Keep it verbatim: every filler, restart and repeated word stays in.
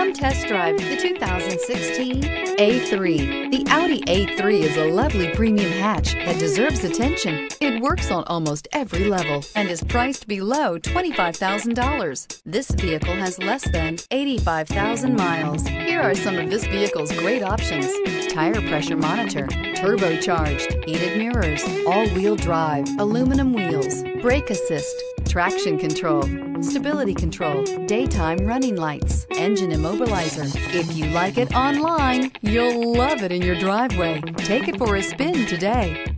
Come test drive the two thousand sixteen A three. The Audi A three is a lovely premium hatch that deserves attention. It works on almost every level and is priced below twenty-five thousand dollars. This vehicle has less than eighty-five thousand miles. Here are some of this vehicle's great options: tire pressure monitor, turbocharged, heated mirrors, all-wheel drive, aluminum wheels, brake assist, traction control, stability control, daytime running lights, engine immobilizer. If you like it online, you'll love it in your driveway. Take it for a spin today.